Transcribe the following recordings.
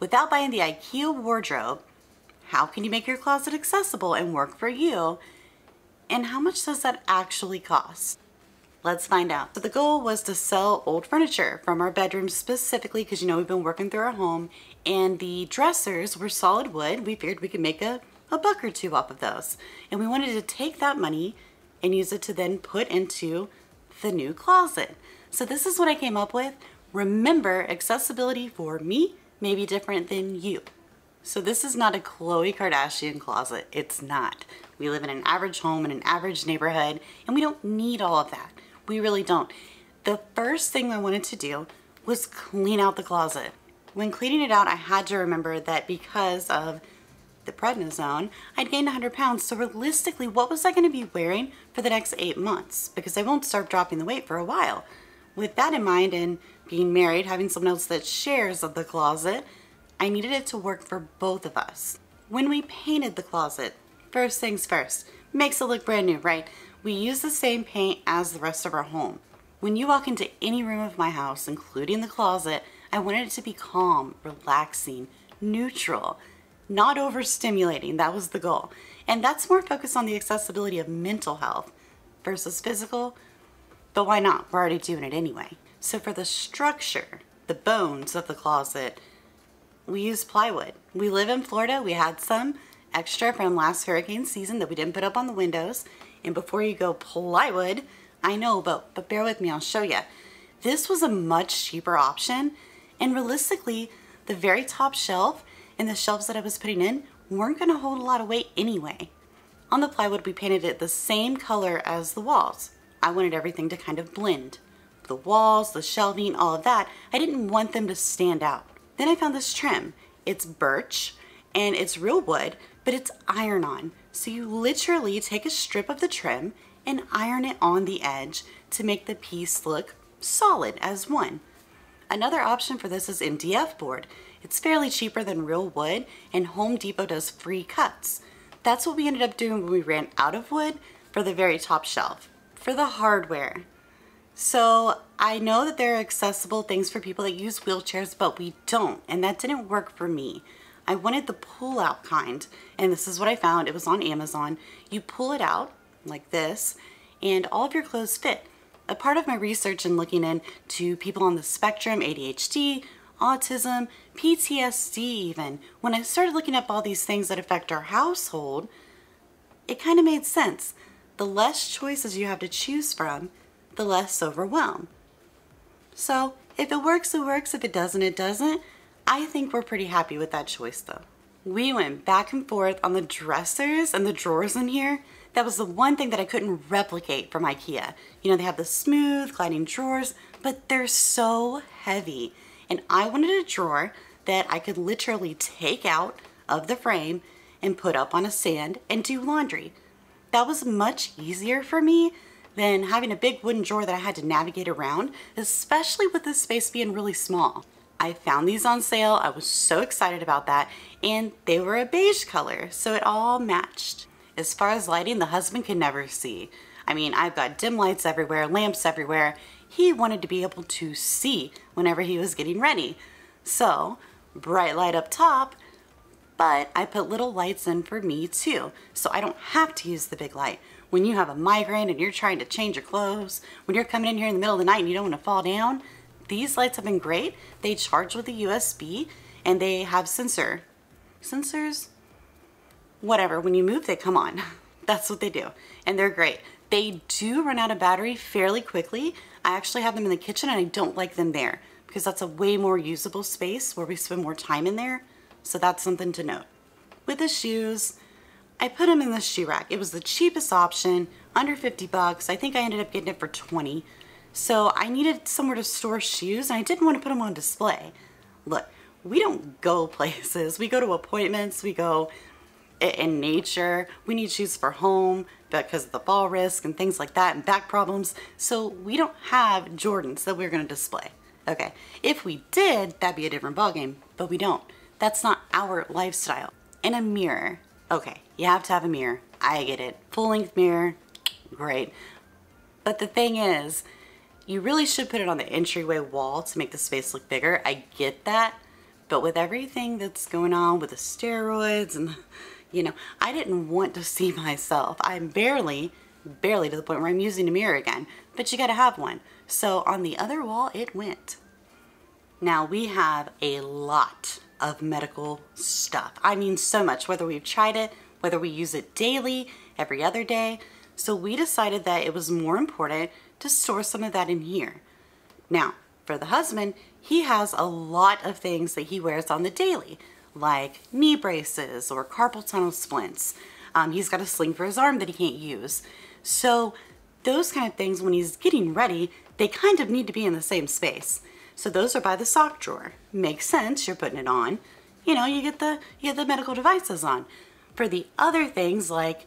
Without buying the IKEA wardrobe, how can you make your closet accessible and work for you? And how much does that actually cost? Let's find out. So the goal was to sell old furniture from our bedroom specifically because, you know, we've been working through our home and the dressers were solid wood. We figured we could make a buck or two off of those. And we wanted to take that money and use it to then put into the new closet. So this is what I came up with. Remember, accessibility for me may be different than you. So this is not a Khloe Kardashian closet. It's not. We live in an average home in an average neighborhood, and we don't need all of that. We really don't. The first thing I wanted to do was clean out the closet. When cleaning it out, I had to remember that because of the prednisone, I'd gained 100 pounds. So realistically, what was I going to be wearing for the next 8 months? Because I won't start dropping the weight for a while. With that in mind and being married, having someone else that shares the closet, I needed it to work for both of us. When we painted the closet, first things first, makes it look brand new, right? We use the same paint as the rest of our home. When you walk into any room of my house, including the closet, I wanted it to be calm, relaxing, neutral, not overstimulating. That was the goal. And that's more focused on the accessibility of mental health versus physical, but why not? We're already doing it anyway. So for the structure, the bones of the closet, we use plywood. We live in Florida. We had some extra from last hurricane season that we didn't put up on the windows. And before you go plywood, I know, but bear with me, I'll show you. This was a much cheaper option. And realistically, the very top shelf and the shelves that I was putting in weren't gonna hold a lot of weight anyway. On the plywood, we painted it the same color as the walls. I wanted everything to kind of blend. The walls, the shelving, all of that. I didn't want them to stand out. Then I found this trim. It's birch and it's real wood, but it's iron on. So you literally take a strip of the trim and iron it on the edge to make the piece look solid as one. Another option for this is MDF board. It's fairly cheaper than real wood and Home Depot does free cuts. That's what we ended up doing when we ran out of wood for the very top shelf. For the hardware. So I know that there are accessible things for people that use wheelchairs, but we don't, and that didn't work for me. I wanted the pull-out kind, and this is what I found. It was on Amazon. You pull it out like this, and all of your clothes fit. A part of my research and looking into people on the spectrum, ADHD, autism, PTSD even, when I started looking up all these things that affect our household, it kind of made sense. The less choices you have to choose from, the less overwhelm. So if it works, it works. If it doesn't, it doesn't. I think we're pretty happy with that choice though. We went back and forth on the dressers and the drawers in here. That was the one thing that I couldn't replicate from IKEA. You know, they have the smooth gliding drawers, but they're so heavy. And I wanted a drawer that I could literally take out of the frame and put up on a stand and do laundry. That was much easier for me than having a big wooden drawer that I had to navigate around, especially with this space being really small. I found these on sale, I was so excited about that, and they were a beige color, so it all matched. As far as lighting, the husband could never see. I mean, I've got dim lights everywhere, lamps everywhere. He wanted to be able to see whenever he was getting ready. So, bright light up top, but I put little lights in for me too, so I don't have to use the big light. When you have a migraine and you're trying to change your clothes, when you're coming in here in the middle of the night and you don't want to fall down, these lights have been great. They charge with a USB and they have sensors, whatever. When you move, they come on. That's what they do. And they're great. They do run out of battery fairly quickly. I actually have them in the kitchen and I don't like them there because that's a way more usable space where we spend more time in there. So that's something to note. With the shoes, I put them in the shoe rack. It was the cheapest option, under 50 bucks. I think I ended up getting it for 20. So I needed somewhere to store shoes and I didn't want to put them on display. Look, we don't go places. We go to appointments, we go in nature. We need shoes for home because of the fall risk and things like that and back problems. So we don't have Jordans that we're going to display. Okay. If we did, that'd be a different ballgame, but we don't. That's not our lifestyle. And a mirror. Okay, you have to have a mirror. I get it. Full-length mirror, great. But the thing is, you really should put it on the entryway wall to make the space look bigger. I get that, But with everything that's going on with the steroids and, you know, I didn't want to see myself. I'm barely to the point where I'm using a mirror again, but you gotta have one. So on the other wall, it went. Now we have a lot of medical stuff. I mean, so much, whether we've tried it, whether we use it daily, every other day. So we decided that it was more important to store some of that in here. Now, for the husband, he has a lot of things that he wears on the daily, like knee braces or carpal tunnel splints. He's got a sling for his arm that he can't use. So those kind of things, when he's getting ready, they kind of need to be in the same space. So those are by the sock drawer. Makes sense, you're putting it on. You know, you get the medical devices on. For the other things, like,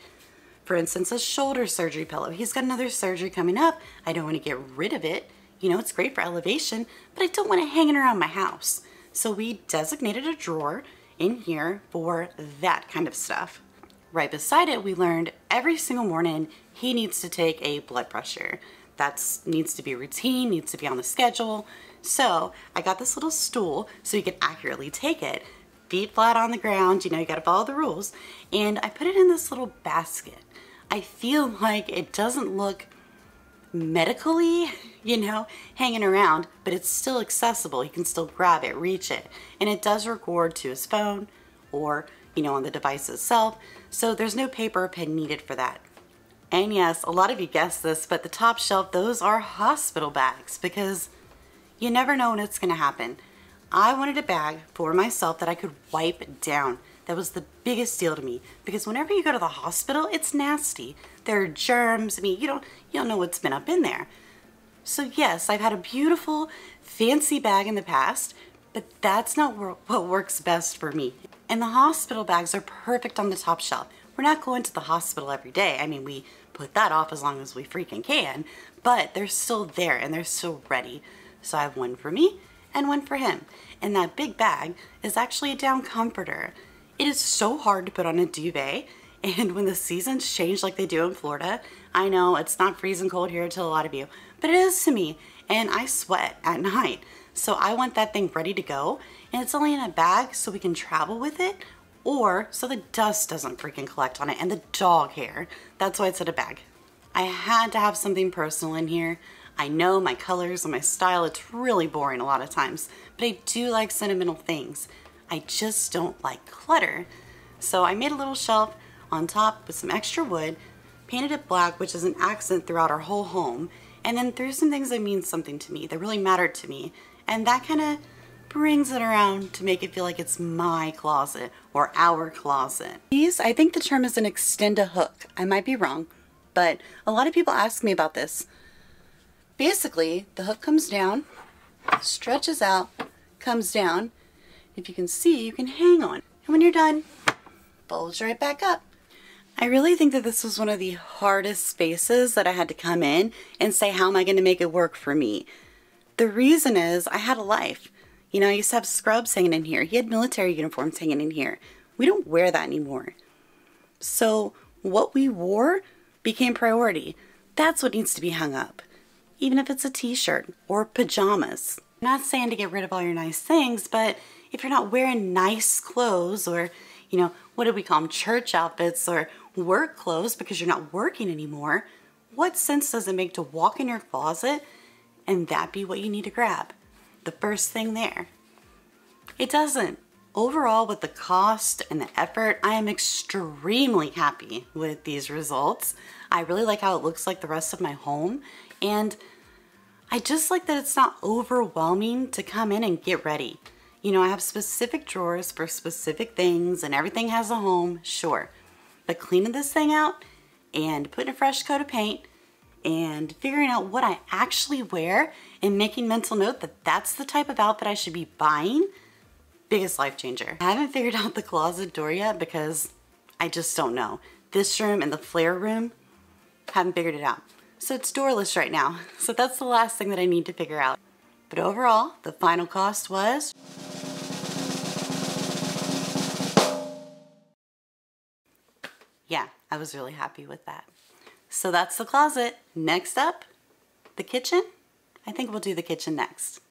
for instance, a shoulder surgery pillow. He's got another surgery coming up. I don't want to get rid of it. You know, it's great for elevation, but I don't want it hanging around my house. So we designated a drawer in here for that kind of stuff. Right beside it, we learned every single morning he needs to take a blood pressure. That needs to be routine, needs to be on the schedule. So I got this little stool so you can accurately take it. Feet flat on the ground, you know, you gotta follow the rules. And I put it in this little basket. I feel like it doesn't look medically, you know, hanging around, but it's still accessible. You can still grab it, reach it, and it does record to his phone or, you know, on the device itself. So there's no paper or pen needed for that. And yes, a lot of you guessed this, but the top shelf, those are hospital bags, because you never know when it's gonna happen. I wanted a bag for myself that I could wipe down. That was the biggest deal to me, because whenever you go to the hospital, it's nasty. There are germs. I mean, you don't know what's been up in there. So yes, I've had a beautiful, fancy bag in the past, but that's not what works best for me. And the hospital bags are perfect on the top shelf. We're not going to the hospital every day. I mean, we put that off as long as we freaking can, but they're still there and they're still ready. So I have one for me and one for him. And that big bag is actually a down comforter. It is so hard to put on a duvet, and when the seasons change like they do in Florida, I know it's not freezing cold here to a lot of you, but it is to me, and I sweat at night. So I want that thing ready to go, and it's only in a bag so we can travel with it, or so the dust doesn't freaking collect on it, and the dog hair. That's why it's in a bag. I had to have something personal in here. I know my colors and my style, it's really boring a lot of times, but I do like sentimental things. I just don't like clutter. So I made a little shelf on top with some extra wood, painted it black, which is an accent throughout our whole home, and then threw some things that mean something to me, that really mattered to me. And that kind of brings it around to make it feel like it's my closet or our closet. These, I think the term is an Extend-A-Hook. I might be wrong, but a lot of people ask me about this. Basically, the hook comes down, stretches out, comes down. If you can see, you can hang on. And when you're done, folds right back up. I really think that this was one of the hardest spaces that I had to come in and say, how am I going to make it work for me? The reason is I had a life. You know, I used to have scrubs hanging in here. He had military uniforms hanging in here. We don't wear that anymore. So what we wore became priority. That's what needs to be hung up, even if it's a t-shirt or pajamas. I'm not saying to get rid of all your nice things, but if you're not wearing nice clothes or, you know, what do we call them, church outfits or work clothes because you're not working anymore, what sense does it make to walk in your closet and that be what you need to grab? The first thing there. It doesn't. Overall, with the cost and the effort, I am extremely happy with these results. I really like how it looks like the rest of my home, and I just like that it's not overwhelming to come in and get ready. You know, I have specific drawers for specific things and everything has a home, sure. But cleaning this thing out and putting a fresh coat of paint and figuring out what I actually wear and making mental note that that's the type of outfit I should be buying, biggest life changer. I haven't figured out the closet door yet because I just don't know. This room and the flare room, haven't figured it out. So it's doorless right now. So that's the last thing that I need to figure out. But overall, the final cost was I was really happy with that. So that's the closet. Next up, the kitchen. I think we'll do the kitchen next.